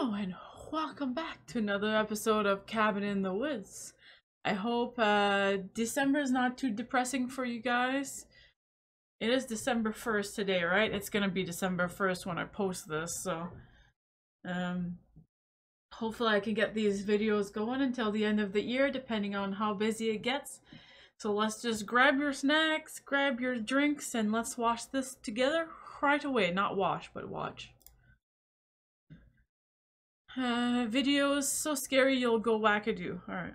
Hello and welcome back to another episode of Cabin in the Woods. I hope December is not too depressing for you guys. It is December 1st today, right? It's gonna be December 1st when I post this, so hopefully I can get these videos going until the end of the year, depending on how busy it gets. So let's just grab your snacks, grab your drinks, and let's watch this together right away. Not wash, but watch. Videos so scary you'll go wackadoo. All right.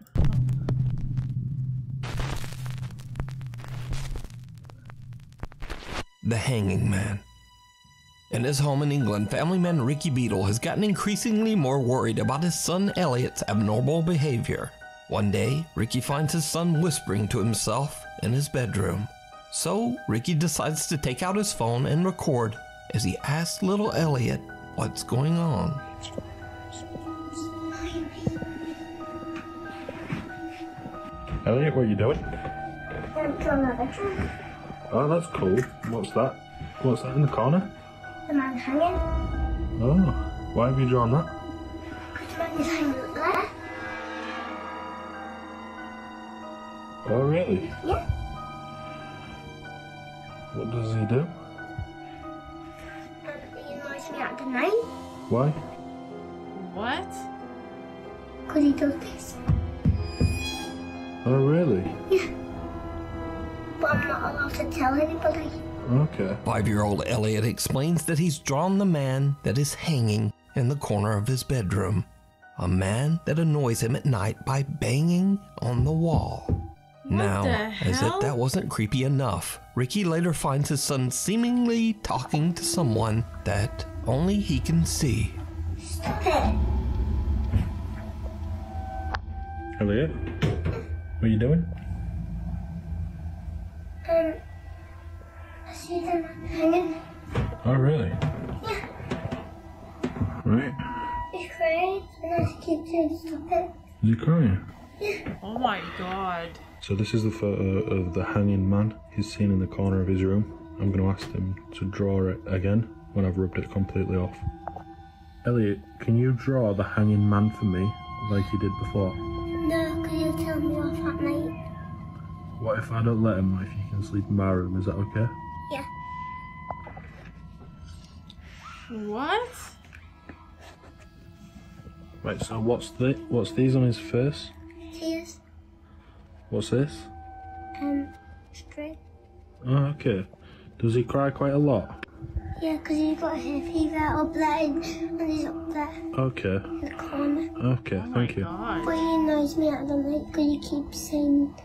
The Hanging Man. In his home in England, family man Ricky Beadle has gotten increasingly more worried about his son Elliot's abnormal behavior. One day, Ricky finds his son whispering to himself in his bedroom. So, Ricky decides to take out his phone and record as he asks little Elliot what's going on. Elliot, what are you doing? I'm drawing a picture. Oh, that's cool. What's that? What's that in the corner? The man hanging. Oh, why have you drawn that? Because the man is hanging up there. Oh, really? Yeah. What does he do? He annoys me at the night. Why? What? Because he does this. Oh, really? Yeah. But I'm not allowed to tell anybody. Okay. 5-year-old Elliot explains that he's drawn the man that is hanging in the corner of his bedroom. A man that annoys him at night by banging on the wall. What now, the hell? As if that wasn't creepy enough, Ricky later finds his son seemingly talking to someone that only he can see. Stop it. Elliot? What are you doing? I see them hanging. Oh, really? Yeah. Right. He's crying, and I keep saying stop it. Is he crying? Yeah. Oh my god. So this is the photo of the hanging man he's seen in the corner of his room. I'm going to ask him to draw it again when I've rubbed it completely off. Elliot, can you draw the hanging man for me like you did before? No, can you tell me off at night? What if I don't let him? What if you can sleep in my room? Is that okay? Yeah. What? Right, so what's these on his face? Tears. What's this? Spray. Oh, okay. Does he cry quite a lot? Yeah, because he's got his fever up there and he's up there. Okay. In the corner. Okay, oh thank you. God. But he annoys me at the night because he keeps saying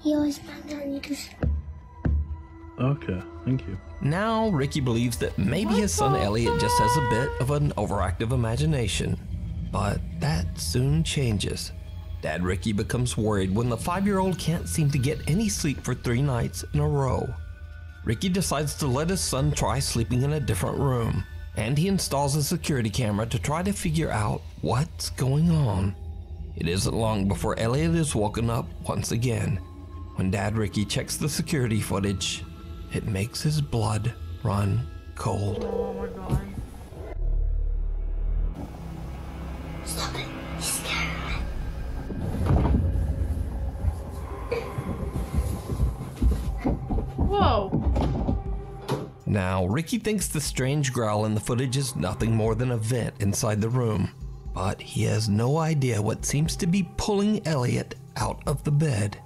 he always bangs on you just. Okay, thank you. Now Ricky believes that maybe his son Elliot just has a bit of an overactive imagination. But that soon changes. Dad Ricky becomes worried when the 5-year-old can't seem to get any sleep for 3 nights in a row. Ricky decides to let his son try sleeping in a different room, and he installs a security camera to try to figure out what's going on. It isn't long before Elliot is woken up once again. When Dad Ricky checks the security footage, it makes his blood run cold. Oh my god. Stop it. He's scaring me. Whoa. Now, Ricky thinks the strange growl in the footage is nothing more than a vent inside the room, but he has no idea what seems to be pulling Elliot out of the bed.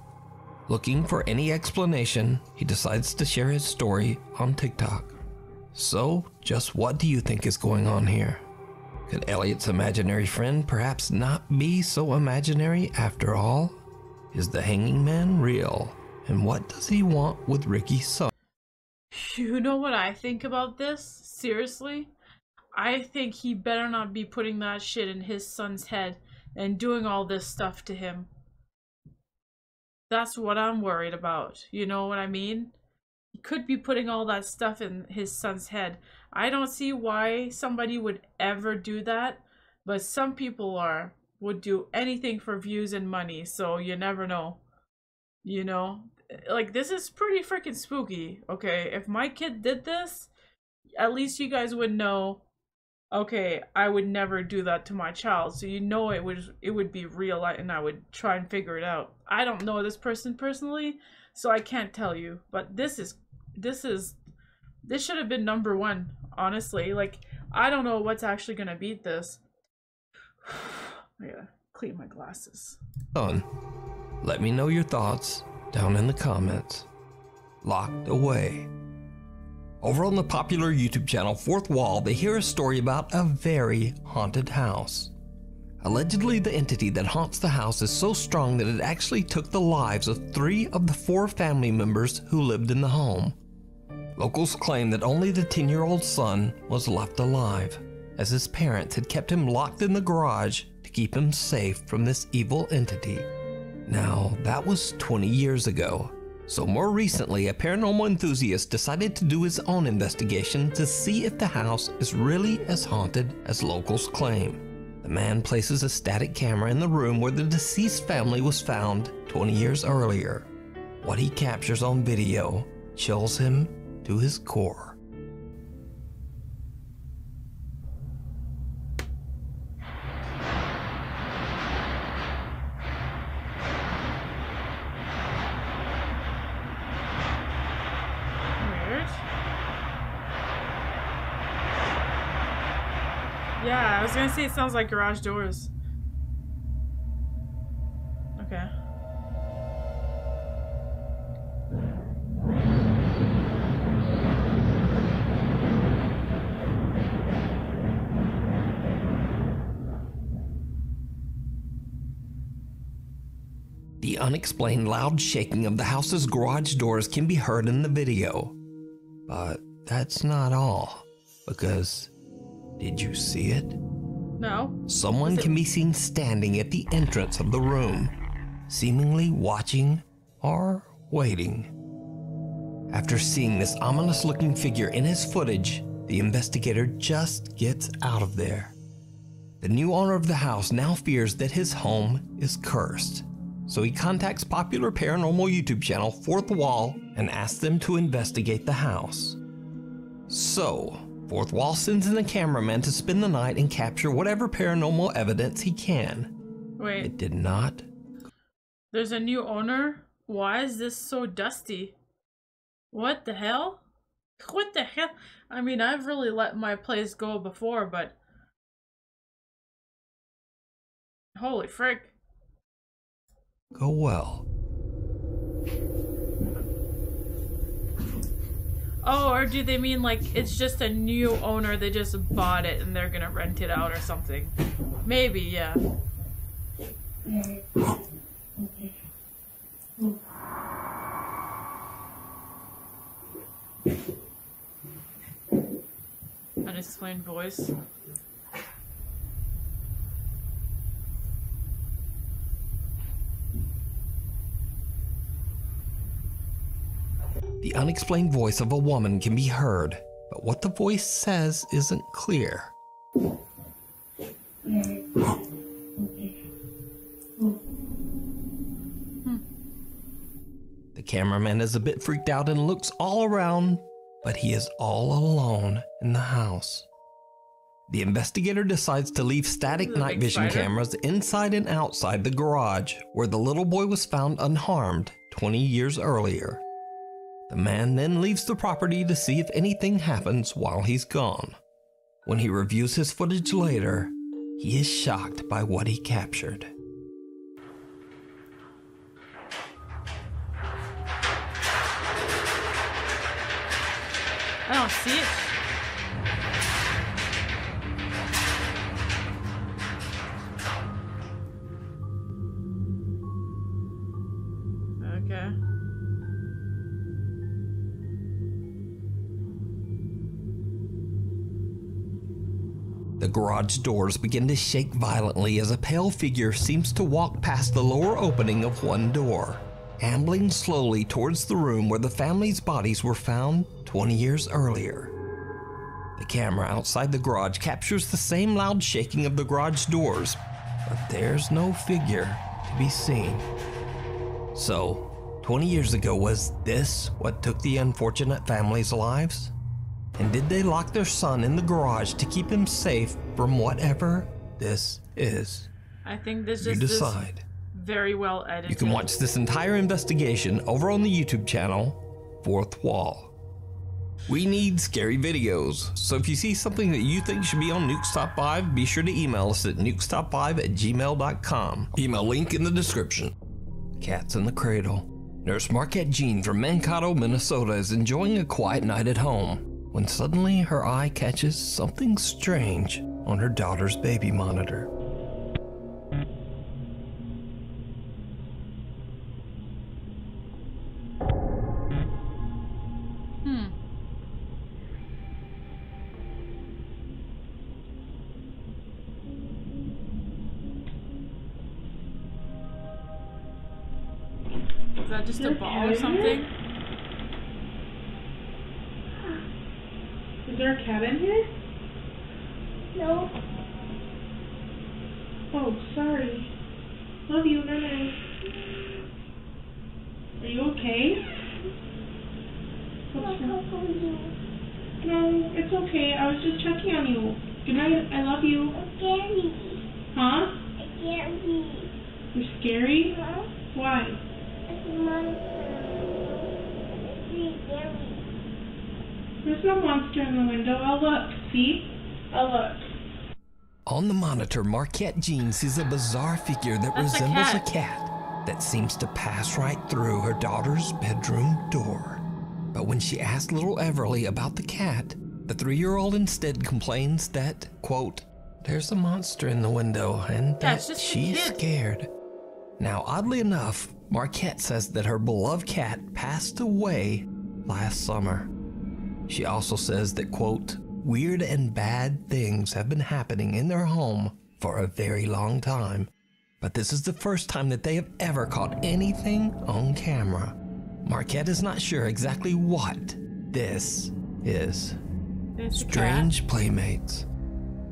Looking for any explanation, he decides to share his story on TikTok. So, just what do you think is going on here? Could Elliot's imaginary friend perhaps not be so imaginary after all? Is the hanging man real? And what does he want with Ricky's son? You know what I think about this? Seriously? I think he better not be putting that shit in his son's head and doing all this stuff to him. That's what I'm worried about. You know what I mean? He could be putting all that stuff in his son's head. I don't see why somebody would ever do that, but some people would do anything for views and money, so you never know. You know? Like, this is pretty freaking spooky, okay? If my kid did this, at least you guys would know okay, I would never do that to my child, so you know it would be real, and I would try and figure it out. I don't know this person personally, so I can't tell you, but this should have been number one, honestly. Like, I don't know what's actually gonna beat this. I gotta clean my glasses. Let me know your thoughts down in the comments. Locked away. Over on the popular YouTube channel Fourth Wall, they hear a story about a very haunted house. Allegedly, the entity that haunts the house is so strong that it actually took the lives of 3 of the 4 family members who lived in the home. Locals claim that only the 10-year-old son was left alive, as his parents had kept him locked in the garage to keep him safe from this evil entity. Now, that was 20 years ago. So more recently, a paranormal enthusiast decided to do his own investigation to see if the house is really as haunted as locals claim. The man places a static camera in the room where the deceased family was found 20 years earlier. What he captures on video chills him to his core. Yeah, I was gonna say it sounds like garage doors. Okay. The unexplained loud shaking of the house's garage doors can be heard in the video. But that's not all, because did you see it? No. Someone can be seen standing at the entrance of the room, seemingly watching or waiting. After seeing this ominous-looking figure in his footage, the investigator just gets out of there. The new owner of the house now fears that his home is cursed, so he contacts popular paranormal YouTube channel Fourth Wall and asks them to investigate the house. So, Fourth Wall sends in a cameraman to spend the night and capture whatever paranormal evidence he can. Wait. It did not. There's a new owner? Why is this so dusty? What the hell? What the hell? I mean, I've really let my place go before, but holy frick. Go well. Oh, or do they mean like it's just a new owner, they just bought it and they're gonna rent it out or something? Maybe, yeah. Unexplained voice. The unexplained voice of a woman can be heard, but what the voice says isn't clear. The cameraman is a bit freaked out and looks all around, but he is all alone in the house. The investigator decides to leave static night vision cameras inside and outside the garage, where the little boy was found unharmed 20 years earlier. The man then leaves the property to see if anything happens while he's gone. When he reviews his footage later, he is shocked by what he captured. I don't see it. The garage doors begin to shake violently as a pale figure seems to walk past the lower opening of one door, ambling slowly towards the room where the family's bodies were found 20 years earlier. The camera outside the garage captures the same loud shaking of the garage doors, but there's no figure to be seen. So, 20 years ago, was this what took the unfortunate family's lives? And did they lock their son in the garage to keep him safe from whatever this is? I think this is decide. Very well edited. You can watch this entire investigation over on the YouTube channel, Fourth Wall. We need scary videos, so if you see something that you think should be on Nukes Top 5, be sure to email us at nukestop5@gmail.com. Email link in the description. Cats in the cradle. Nurse Marquette Jean from Mankato, Minnesota is enjoying a quiet night at home when suddenly her eye catches something strange on her daughter's baby monitor. Is that just a ball or something? Is there a cat in here? No. Oh, sorry. Love you, Nana. Are you okay? What's wrong? No, it's okay. I was just checking on you. Good night. I love you. I'm scary. Huh? I'm scary. You're scary? Huh? Why? There's no monster in the window. I'll look. See? I'll look. On the monitor, Marquette Jean sees a bizarre figure that resembles a cat that seems to pass right through her daughter's bedroom door. But when she asks little Everly about the cat, the 3-year-old instead complains that, quote, there's a monster in the window and that she's scared. Now, oddly enough, Marquette says that her beloved cat passed away last summer. She also says that, quote, weird and bad things have been happening in their home for a very long time, but this is the first time that they have ever caught anything on camera. Marquette is not sure exactly what this is. Strange playmates.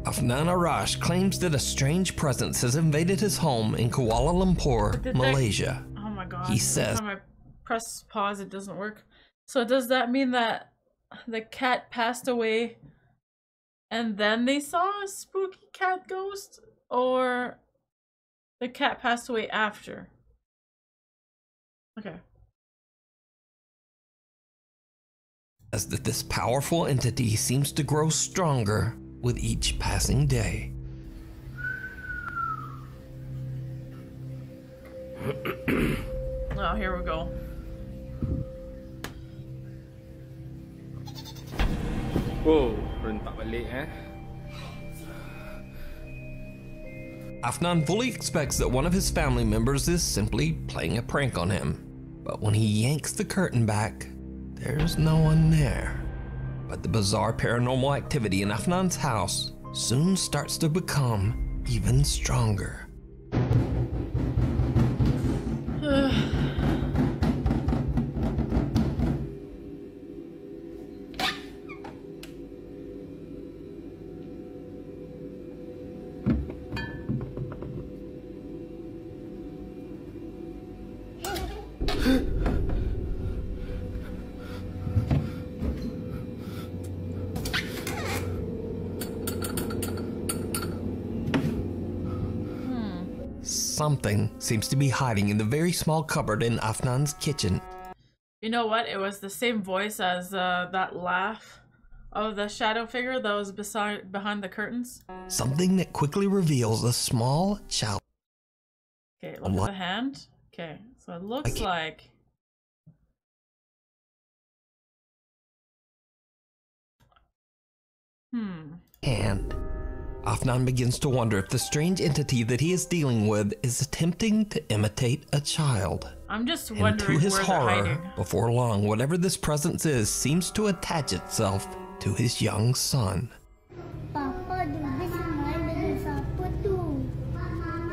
Afnan Arash claims that a strange presence has invaded his home in Kuala Lumpur, Malaysia. Oh my God. He says, every time I press pause, it doesn't work. So does that mean that the cat passed away and then they saw a spooky cat ghost? Or the cat passed away after? Okay. As that this powerful entity seems to grow stronger with each passing day. Oh, here we go. Whoa, rentak balik, eh? Afnan fully expects that one of his family members is simply playing a prank on him. But when he yanks the curtain back, there's no one there. But the bizarre paranormal activity in Afnan's house soon starts to become even stronger. Something seems to be hiding in the very small cupboard in Afnan's kitchen. You know what? It was the same voice as that laugh of the shadow figure that was behind the curtains. Something that quickly reveals a small child. Okay, look at the hand. Okay, so it looks like... Hand. Afnan begins to wonder if the strange entity that he is dealing with is attempting to imitate a child. I'm just wondering where they're hiding. And to his horror, before long, whatever this presence is seems to attach itself to his young son. Papa, this is my little supper too.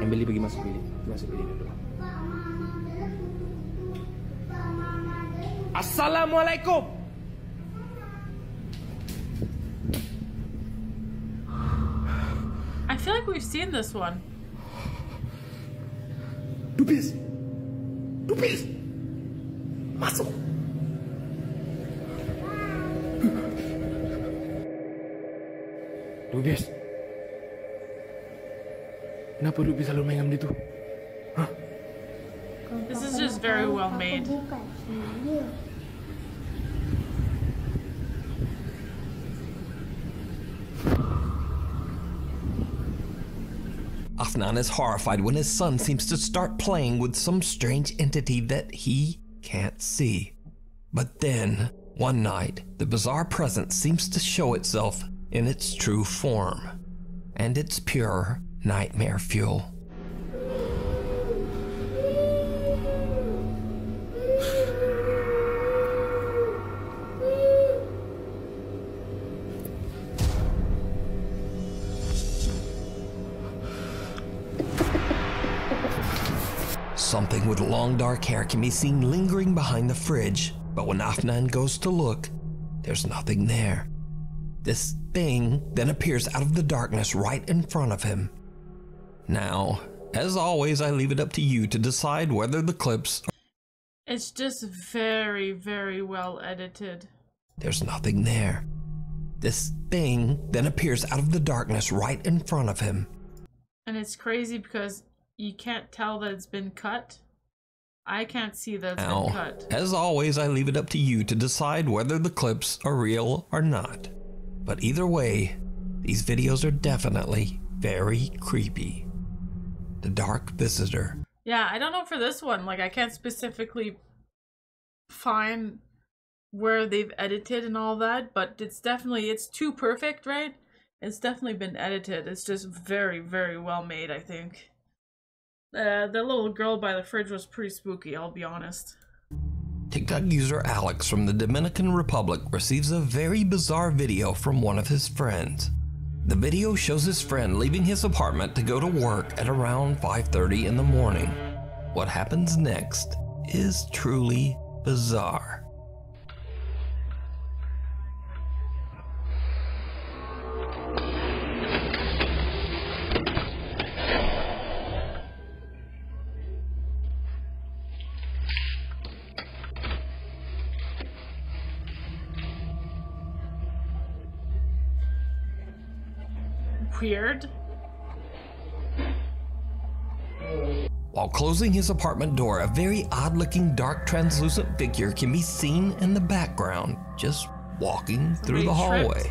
Emily, pergi masuk bilik. Masuk bilik dulu. Assalamualaikum. I feel like we've seen this one. Dupis! Dupis! Masuk! Lubis! Kenapa Lubis selalu main dengan benda tu? Huh? This is just very well made. Afnan is horrified when his son seems to start playing with some strange entity that he can't see. But then, one night, the bizarre presence seems to show itself in its true form, and it's pure nightmare fuel. Something with long dark hair can be seen lingering behind the fridge, but when Afnan goes to look, there's nothing there. This thing then appears out of the darkness right in front of him. Now, as always, I leave it up to you to decide whether the clips are... It's just very, very well edited. There's nothing there. This thing then appears out of the darkness right in front of him. And it's crazy because you can't tell that it's been cut. I can't see that it's been cut. As always, I leave it up to you to decide whether the clips are real or not. But either way, these videos are definitely very creepy. The Dark Visitor. Yeah, I don't know for this one. Like, I can't specifically find where they've edited and all that, but it's definitely, it's too perfect, right? It's definitely been edited. It's just very, very well made, I think. The little girl by the fridge was pretty spooky, I'll be honest. TikTok user Alex from the Dominican Republic receives a very bizarre video from one of his friends. The video shows his friend leaving his apartment to go to work at around 5:30 in the morning. What happens next is truly bizarre. Weird. While closing his apartment door, a very odd-looking dark translucent figure can be seen in the background, just walking through the hallway.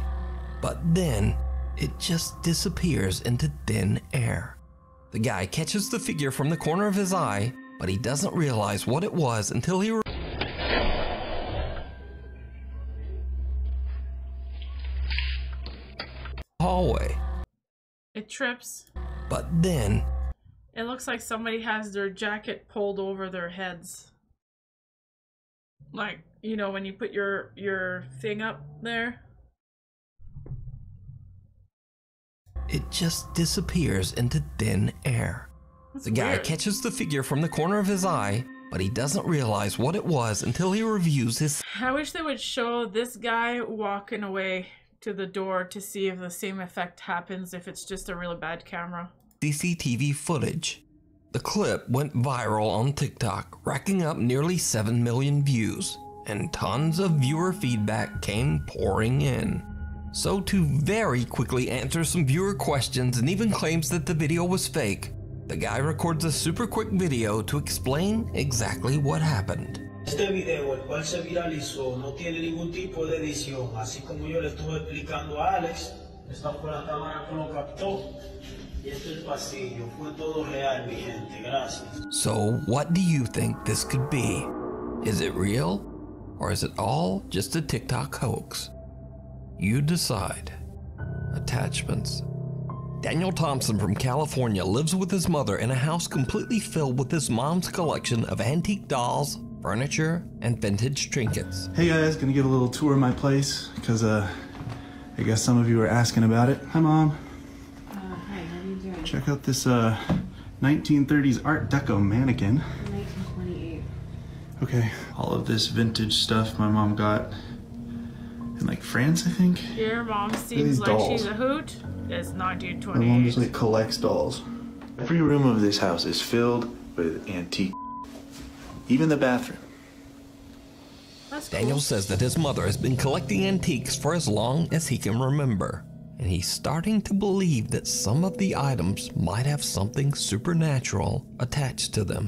But then, it just disappears into thin air. The guy catches the figure from the corner of his eye, but he doesn't realize what it was until he hallway. It trips. But then... It looks like somebody has their jacket pulled over their heads. Like, you know, when you put your thing up there. It just disappears into thin air. That's weird. The guy catches the figure from the corner of his eye, but he doesn't realize what it was until he reviews his... I wish they would show this guy walking away to the door to see if the same effect happens if it's just a really bad camera. CCTV footage. The clip went viral on TikTok, racking up nearly 7 million views, and tons of viewer feedback came pouring in. So to very quickly answer some viewer questions and even claims that the video was fake, the guy records a super quick video to explain exactly what happened. Este video, el cual se viralizó, no tiene ningún tipo de edición, así como yo le estuve explicando a Alex, estamos con la cámara que lo captó, y este es el pasillo, fue todo real, mi gente, gracias. So, what do you think this could be? Is it real, or is it all just a TikTok hoax? You decide. Attachments. Daniel Thompson from California lives with his mother in a house completely filled with his mom's collection of antique dolls, furniture, and vintage trinkets. Hey guys, gonna give a little tour of my place, because I guess some of you are asking about it. Hi Mom. Hi, how are you doing? Check out this 1930s Art Deco mannequin. 1928. Okay, all of this vintage stuff my mom got in like France, I think. Your mom seems like dolls. She's a hoot. It's 1928. My mom just like collects dolls. Every room of this house is filled with antique. Even the bathroom. That's cool. Daniel says that his mother has been collecting antiques for as long as he can remember. and he's starting to believe that some of the items might have something supernatural attached to them.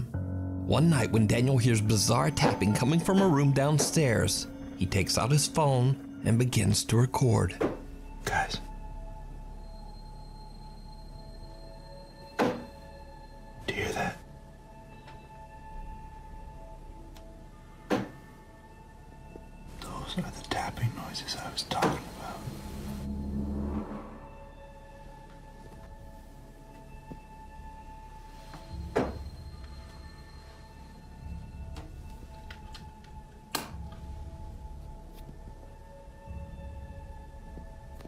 One night when Daniel hears bizarre tapping coming from a room downstairs, he takes out his phone and begins to record. Guys. Do you hear that? Those are the tapping noises I was talking about.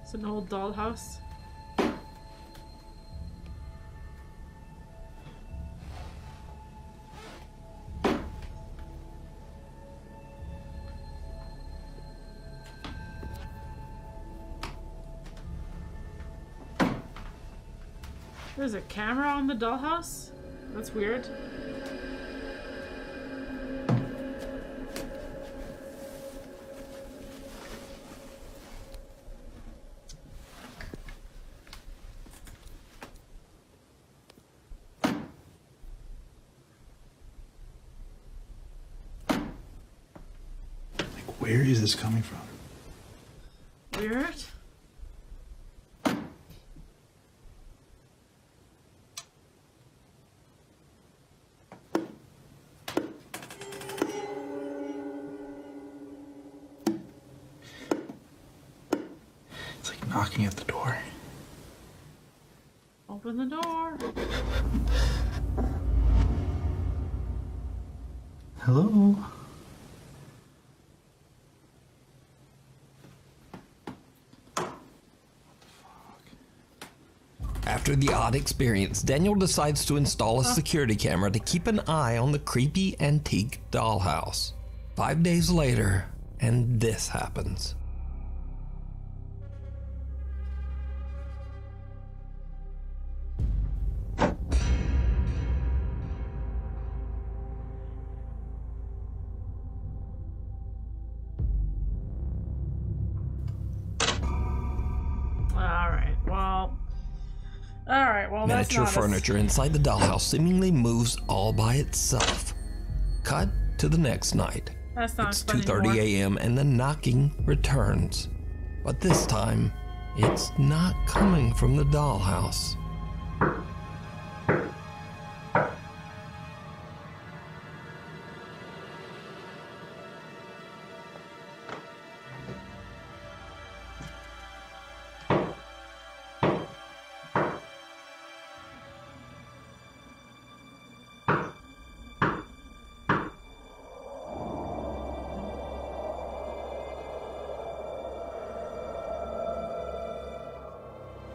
It's an old dollhouse. There's a camera on the dollhouse? That's weird. Where is this coming from? Weird. It's like knocking at the door. Open the door. Hello? After the odd experience, Daniel decides to install a security camera to keep an eye on the creepy antique dollhouse. 5 days later, and this happens. Miniature furniture inside the dollhouse seemingly moves all by itself. Cut to the next night. It's 2:30 a.m. and the knocking returns. But this time, it's not coming from the dollhouse.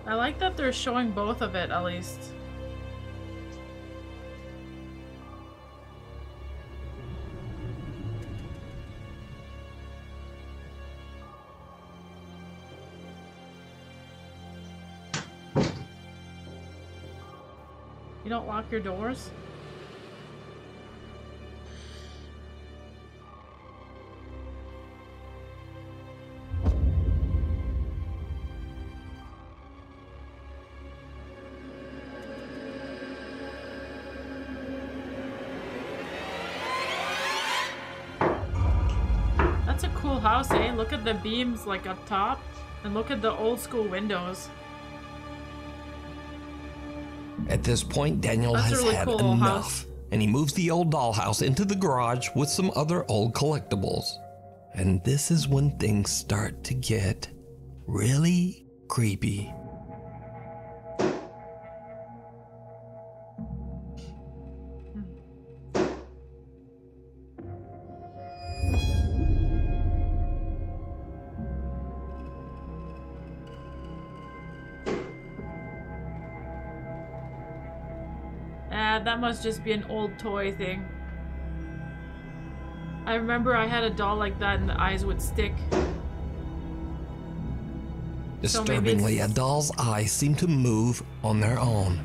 I like that they're showing both of it, at least. You don't lock your doors? House, eh? Look at the beams like up top and look at the old school windows. At this point, Daniel has had enough and he moves the old dollhouse into the garage with some other old collectibles. And this is when things start to get really creepy. That must just be an old toy thing. I remember I had a doll like that and the eyes would stick. Disturbingly, a doll's eyes seem to move on their own.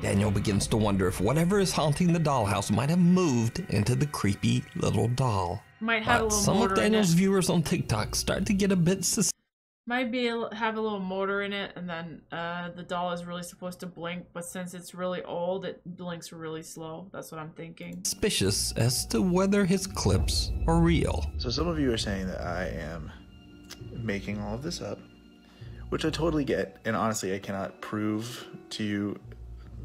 Daniel begins to wonder if whatever is haunting the dollhouse might have moved into the creepy little doll. Might have a little motor in it. Some of Daniel's viewers on TikTok start to get a bit suspicious. Might be have a little motor in it, and then the doll is really supposed to blink, but since it's really old, it blinks really slow. That's what I'm thinking. Suspicious as to whether his clips are real. So some of you are saying that I am making all of this up, which I totally get, and honestly, I cannot prove to you,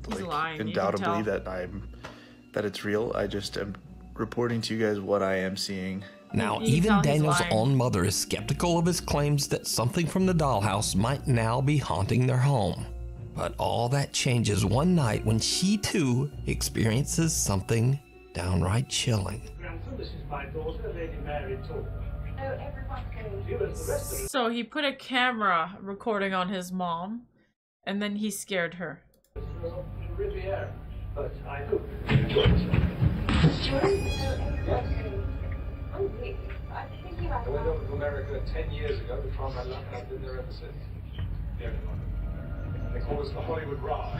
like, undoubtedly that it's real. I just am reporting to you guys what I am seeing. Now, even Daniel's own mother is skeptical of his claims that something from the dollhouse might now be haunting their home. But all that changes one night when she too experiences something downright chilling. So he put a camera recording on his mom, and then he scared her. I've been thinking about that. I went over to America 10 years ago to try my luck, and I've been there ever since. They call us the Hollywood Rock.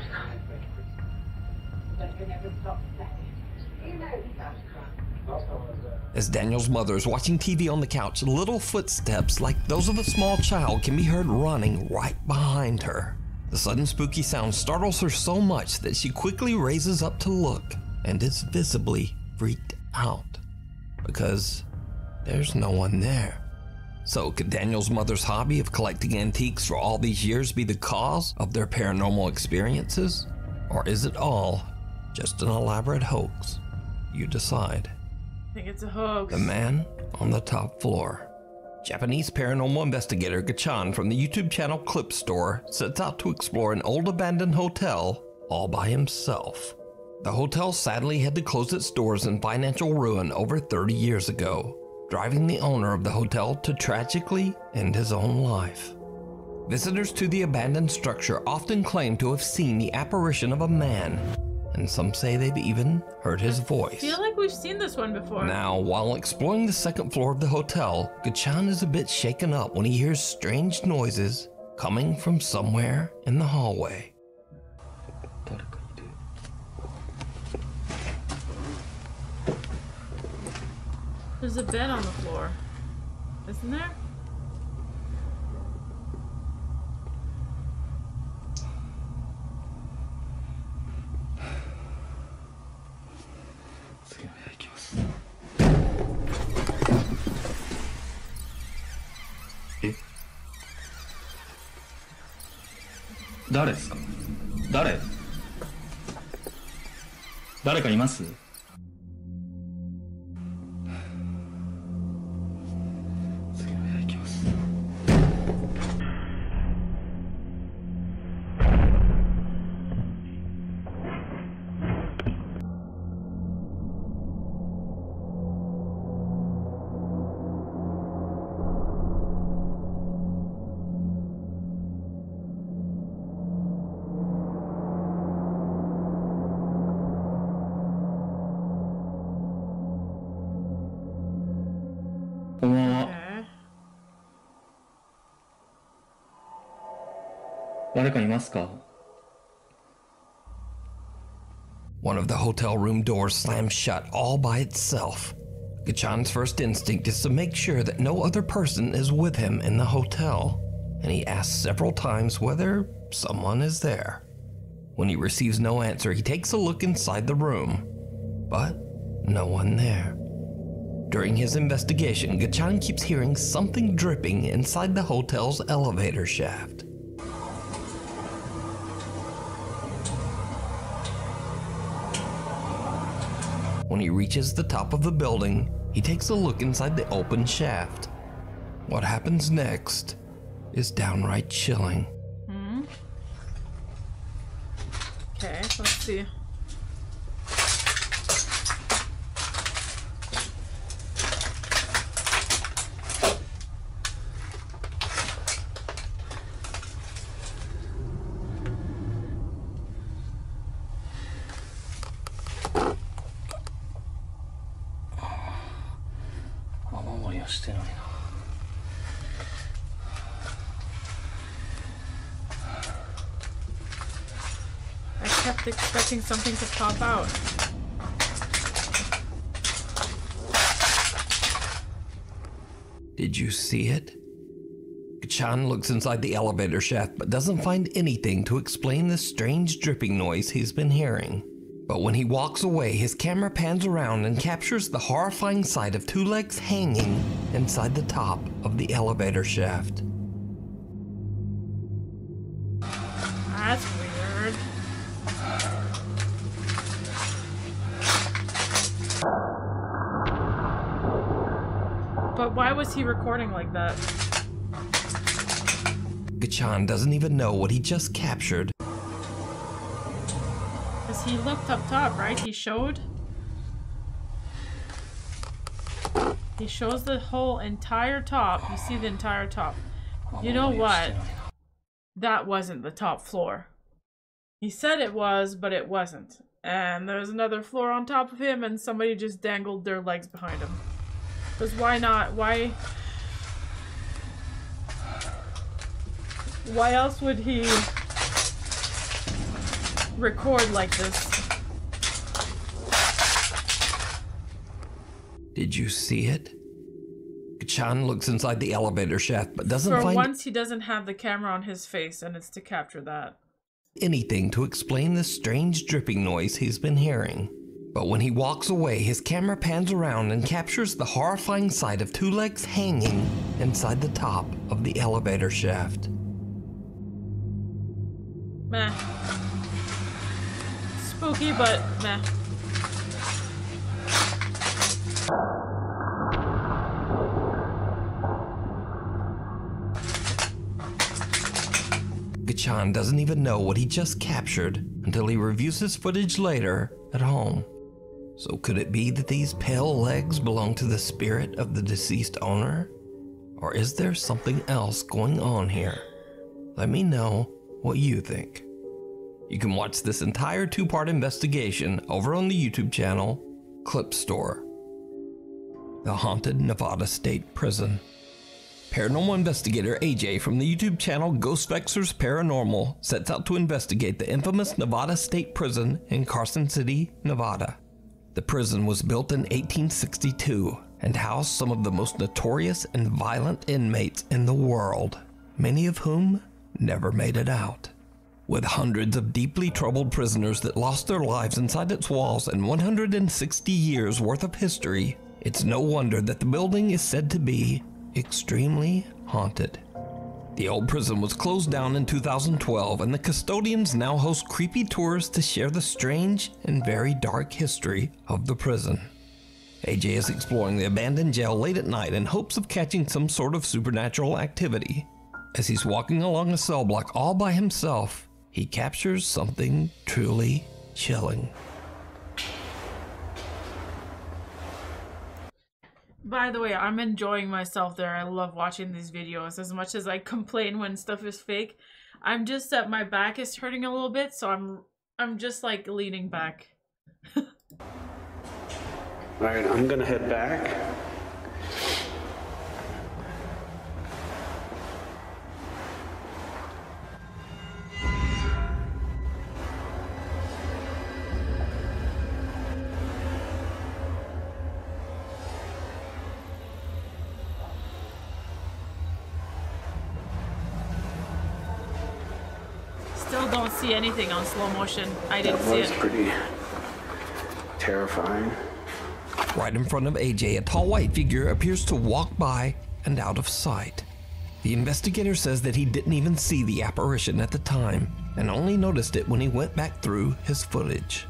As Daniel's mother is watching TV on the couch, little footsteps like those of a small child can be heard running right behind her. The sudden spooky sound startles her so much that she quickly raises up to look and is visibly freaked out because there's no one there. So could Daniel's mother's hobby of collecting antiques for all these years be the cause of their paranormal experiences? Or is it all just an elaborate hoax? You decide. I think it's a hoax. The man on the top floor. Japanese paranormal investigator Gachan from the YouTube channel Clip Store sets out to explore an old abandoned hotel all by himself. The hotel sadly had to close its doors in financial ruin over 30 years ago, driving the owner of the hotel to tragically end his own life. Visitors to the abandoned structure often claim to have seen the apparition of a man, and some say they've even heard his voice. I feel like we've seen this one before. Now, while exploring the second floor of the hotel, Gachan is a bit shaken up when he hears strange noises coming from somewhere in the hallway. There's a bed on the floor, isn't there? One of the hotel room doors slams shut all by itself. Gachan's first instinct is to make sure that no other person is with him in the hotel, and he asks several times whether someone is there. When he receives no answer, he takes a look inside the room, but no one there. During his investigation, Gachan keeps hearing something dripping inside the hotel's elevator shaft. When he reaches the top of the building, he takes a look inside the open shaft. What happens next is downright chilling. Mm-hmm. Okay, let's see. Expecting something to pop out. Did you see it? Gachan looks inside the elevator shaft but doesn't find anything to explain the strange dripping noise he's been hearing. But when he walks away, his camera pans around and captures the horrifying sight of two legs hanging inside the top of the elevator shaft. That's weird. But why was he recording like that? Gachan doesn't even know what he just captured. He looked up top, right? He shows the whole entire top. You see the entire top. You know what? That wasn't the top floor. He said it was, but it wasn't. And there's another floor on top of him, and somebody just dangled their legs behind him. Because why not? Why else would he record like this? Did you see it? Gachan looks inside the elevator shaft but doesn't find... For once he doesn't have the camera on his face, and it's to capture that. ...anything to explain the strange dripping noise he's been hearing. But when he walks away, his camera pans around and captures the horrifying sight of two legs hanging inside the top of the elevator shaft. Meh. Spooky, but meh. Gachan doesn't even know what he just captured until he reviews his footage later at home. So could it be that these pale legs belong to the spirit of the deceased owner? Or is there something else going on here? Let me know what you think. You can watch this entire two-part investigation over on the YouTube channel, Clip Store. The Haunted Nevada State Prison. Paranormal investigator AJ from the YouTube channel Ghost Vexers Paranormal sets out to investigate the infamous Nevada State Prison in Carson City, Nevada. The prison was built in 1862 and housed some of the most notorious and violent inmates in the world, many of whom never made it out. With hundreds of deeply troubled prisoners that lost their lives inside its walls and 160 years worth of history, it's no wonder that the building is said to be extremely haunted. The old prison was closed down in 2012, and the custodians now host creepy tours to share the strange and very dark history of the prison. AJ is exploring the abandoned jail late at night in hopes of catching some sort of supernatural activity. As he's walking along a cell block all by himself, he captures something truly chilling. By the way, I'm enjoying myself there. I love watching these videos. As much as I complain when stuff is fake, I'm just that my back is hurting a little bit, so I'm just like leaning back. All right, I'm gonna head back. Don't see anything on slow motion. I didn't see it. That was pretty terrifying. Right in front of AJ, a tall white figure appears to walk by and out of sight. The investigator says that he didn't even see the apparition at the time and only noticed it when he went back through his footage.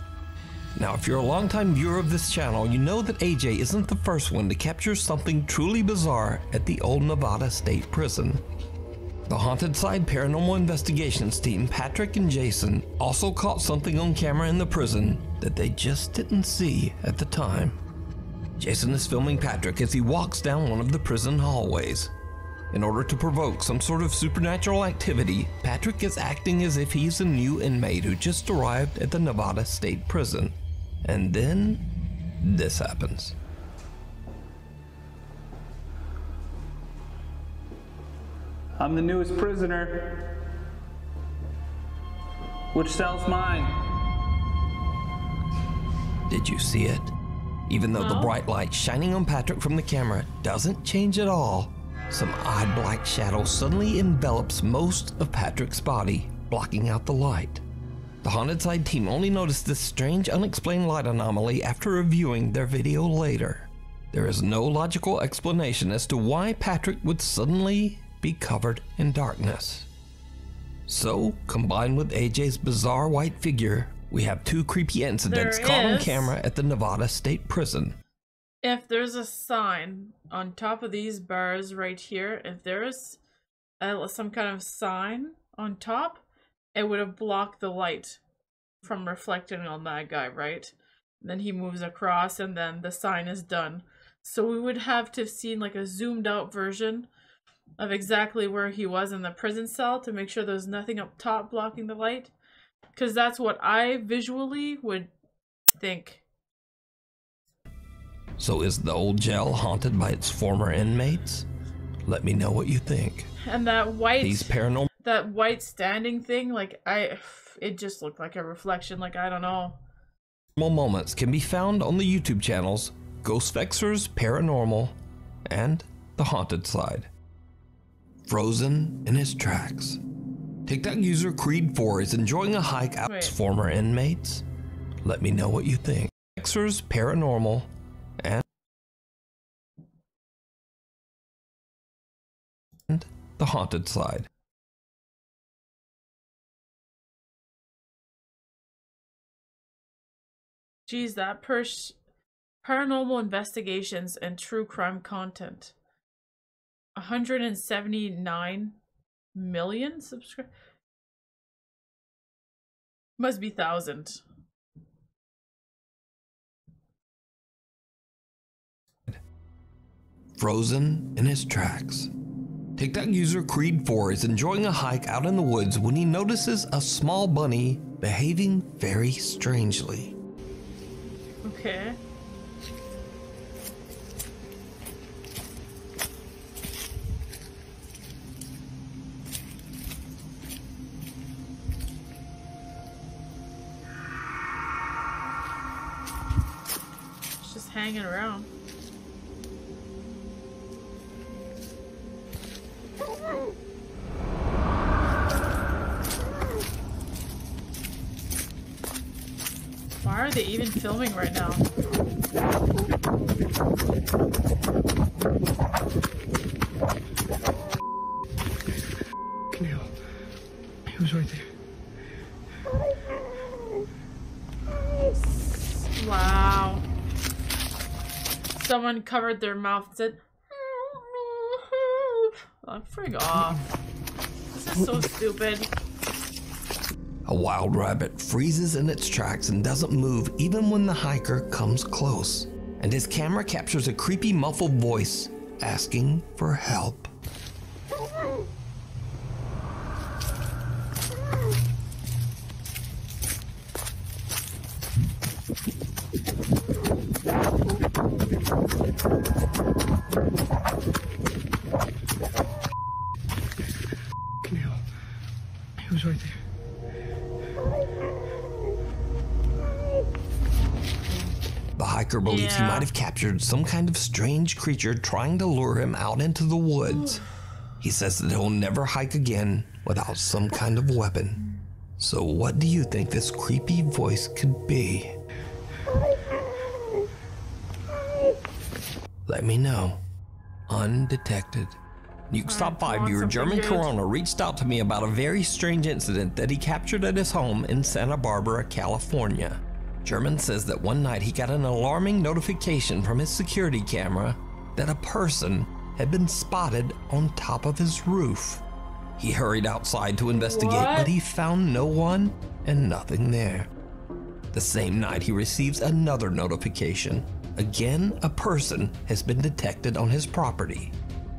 Now, if you're a longtime viewer of this channel, you know that AJ isn't the first one to capture something truly bizarre at the old Nevada State Prison. The Haunted Side Paranormal Investigations team, Patrick and Jason, also caught something on camera in the prison that they just didn't see at the time. Jason is filming Patrick as he walks down one of the prison hallways. In order to provoke some sort of supernatural activity, Patrick is acting as if he's a new inmate who just arrived at the Nevada State Prison. And then, this happens. I'm the newest prisoner. Which cell's mine? Did you see it? Even though the bright light shining on Patrick from the camera doesn't change at all, some odd black shadow suddenly envelops most of Patrick's body, blocking out the light. The Haunted Side team only noticed this strange, unexplained light anomaly after reviewing their video later. There is no logical explanation as to why Patrick would suddenly be covered in darkness. So, combined with AJ's bizarre white figure, we have two creepy incidents caught on camera at the Nevada State Prison. If there's a sign on top of these bars right here, if there's some kind of sign on top, it would have blocked the light from reflecting on that guy, right? And then he moves across and then the sign is done. So we would have to have seen like a zoomed out version of exactly where he was in the prison cell to make sure there's nothing up top blocking the light. Because that's what I visually would think. So is the old jail haunted by its former inmates? Let me know what you think. And that white... These paranormal... That white standing thing, like, it just looked like a reflection, like, I don't know. Moments can be found on the YouTube channels Ghost Vexers Paranormal and The Haunted Side. Frozen in his tracks. TikTok user Creed4 is enjoying a hike out with former inmates. Let me know what you think. Vexers Paranormal and The Haunted Side. Geez, that paranormal investigations and true crime content. 179 million subscribers? Must be thousand. Frozen in his tracks. TikTok user Creed4 is enjoying a hike out in the woods when he notices a small bunny behaving very strangely. Okay. It's just hanging around. Why are they even filming right now? Neil, he was right there. Wow. Someone covered their mouth and said, oh, frig off. This is so stupid. A wild rabbit freezes in its tracks and doesn't move even when the hiker comes close, and his camera captures a creepy muffled voice asking for help. Neil, he was right there. The hiker believes he might have captured some kind of strange creature trying to lure him out into the woods. He says that he'll never hike again without some kind of weapon. So what do you think this creepy voice could be? Let me know. Undetected. Nukes Top 5 viewer German Corona reached out to me about a very strange incident that he captured at his home in Santa Barbara, California. German says that one night he got an alarming notification from his security camera that a person had been spotted on top of his roof. He hurried outside to investigate, but he found no one and nothing there. The same night he receives another notification. Again, a person has been detected on his property.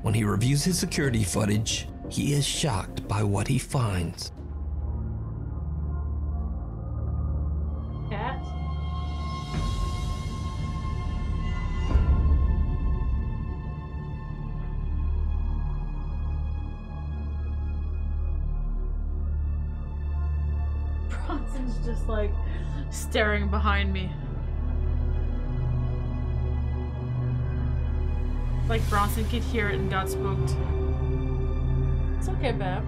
When he reviews his security footage, he is shocked by what he finds. Cat? Bronson's just like staring behind me. like Bronson could hear it and got spooked. It's okay, babe.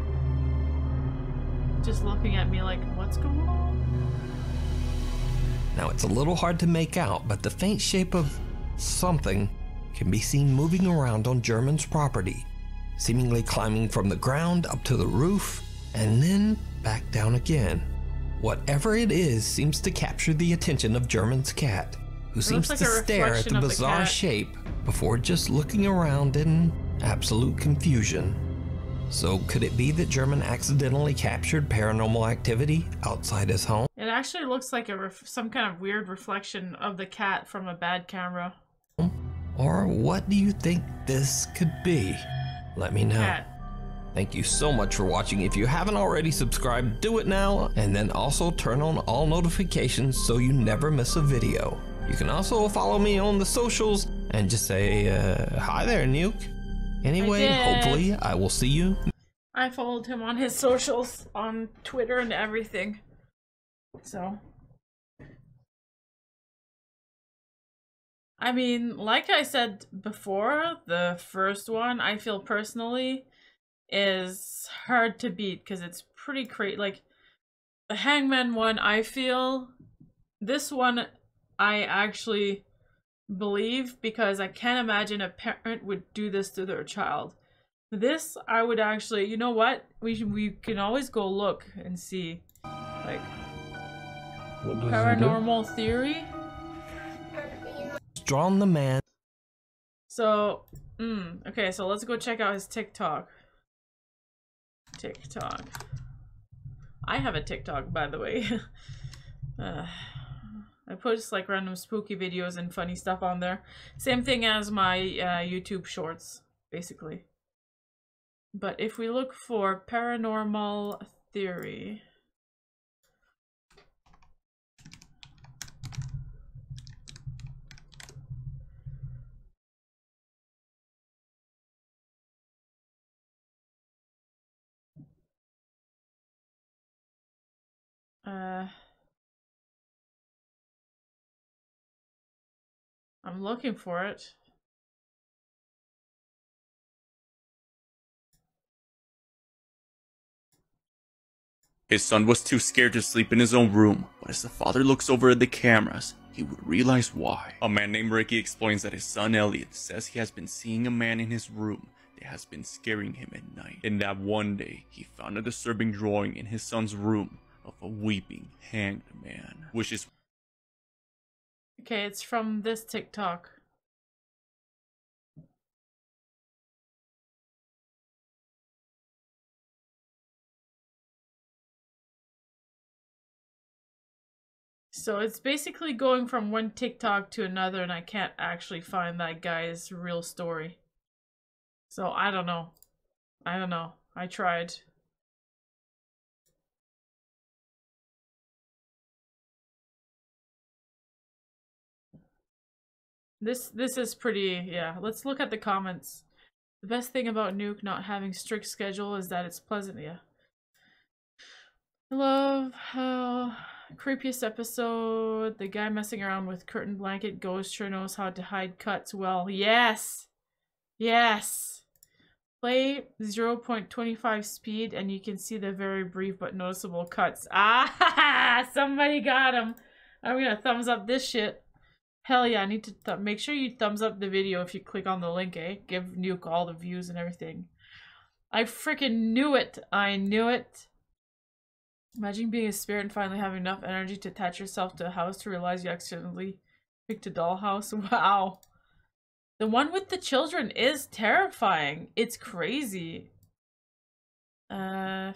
Just looking at me like, what's going on? Now, it's a little hard to make out, but the faint shape of something can be seen moving around on German's property, seemingly climbing from the ground up to the roof and then back down again. Whatever it is seems to capture the attention of German's cat, who seems to stare at the bizarre shape before just looking around in absolute confusion. So could it be that German accidentally captured paranormal activity outside his home? It actually looks like some kind of weird reflection of the cat from a bad camera. Or what do you think this could be? Let me know. Cat. Thank you so much for watching. If you haven't already subscribed, do it now, and then also turn on all notifications so you never miss a video. You can also follow me on the socials and just say, hi there, Nuke. Anyway, hopefully I will see you. I followed him on his socials, on Twitter and everything. So. I mean, like I said before, the first one, I feel personally, is hard to beat because it's pretty crazy. Like, the Hangman one, I feel, this one I actually believe because I can't imagine a parent would do this to their child. This, I would actually, you know what? We can always go look and see, like, Paranormal Theory. Drawn the man. So, okay, so let's go check out his TikTok. I have a TikTok, by the way. I post like random spooky videos and funny stuff on there. Same thing as my YouTube shorts, basically. But if we look for Paranormal Theory, I'm looking for it. His son was too scared to sleep in his own room, but as the father looks over at the cameras, he would realize why. A man named Ricky explains that his son Elliot says he has been seeing a man in his room that has been scaring him at night, and that one day he found a disturbing drawing in his son's room of a weeping hanged man, which is... Okay, it's from this TikTok. So it's basically going from one TikTok to another, and I can't actually find that guy's real story. So I don't know. I tried. This is pretty, yeah. Let's look at the comments. The best thing about Nuke not having strict schedule is that it's pleasant, yeah. I love how creepiest episode, the guy messing around with curtain blanket ghost sure knows how to hide cuts well. Yes! Yes! Play 0.25 speed and you can see the very brief but noticeable cuts. Ah! Somebody got him! I'm gonna thumbs up this shit. Hell yeah, I need to make sure you thumbs up the video if you click on the link, eh? Give Nuke all the views and everything. I freaking knew it. I knew it. Imagine being a spirit and finally having enough energy to attach yourself to a house to realize you accidentally picked a dollhouse. Wow. The one with the children is terrifying. It's crazy. Falling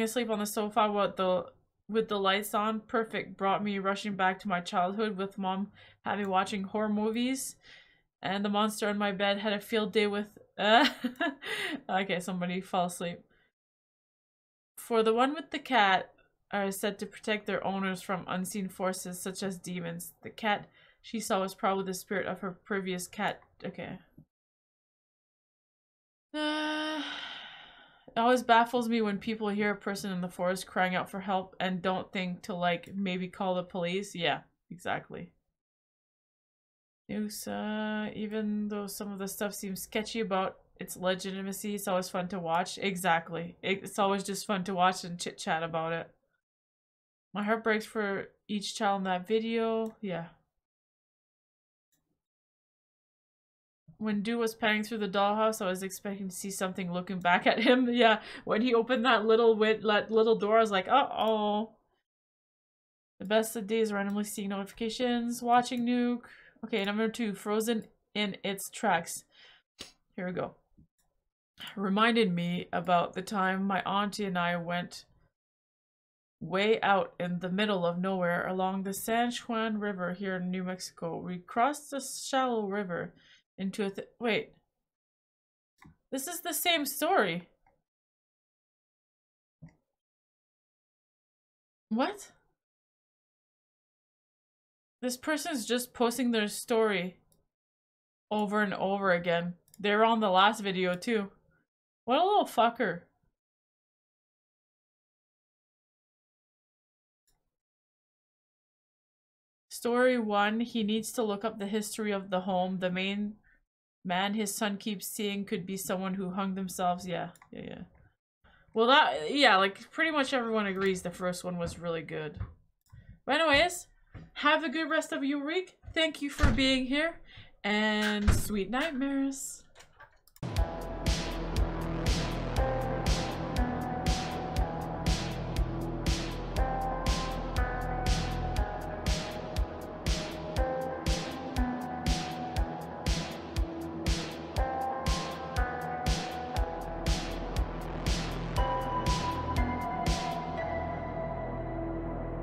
asleep on the sofa with the lights on, perfect, brought me rushing back to my childhood with mom having watching horror movies, and the monster in my bed had a field day with okay, somebody fell asleep. For the one with the cat are said to protect their owners from unseen forces such as demons. The cat she saw was probably the spirit of her previous cat. Okay. It always baffles me when people hear a person in the forest crying out for help and don't think to, like, maybe call the police. Yeah, exactly. Noosa, even though some of the stuff seems sketchy about its legitimacy, it's always fun to watch. Exactly. It's always just fun to watch and chit-chat about it. My heart breaks for each child in that video. Yeah. When Dew was panning through the dollhouse, I was expecting to see something looking back at him. Yeah, when he opened that little door, I was like, uh-oh. The best of days, randomly seeing notifications, watching Nuke. Okay, number 2, frozen in its tracks. Here we go. Reminded me about the time my auntie and I went way out in the middle of nowhere along the San Juan River here in New Mexico. We crossed the shallow river into a wait. This is the same story. What? This person's just posting their story over and over again. They were on the last video too. What a little fucker. Story 1, he needs to look up the history of the home. The main man his son keeps seeing could be someone who hung themselves. Yeah. Well, like pretty much everyone agrees the first one was really good. But anyways, have a good rest of your week. Thank you for being here, and sweet nightmares.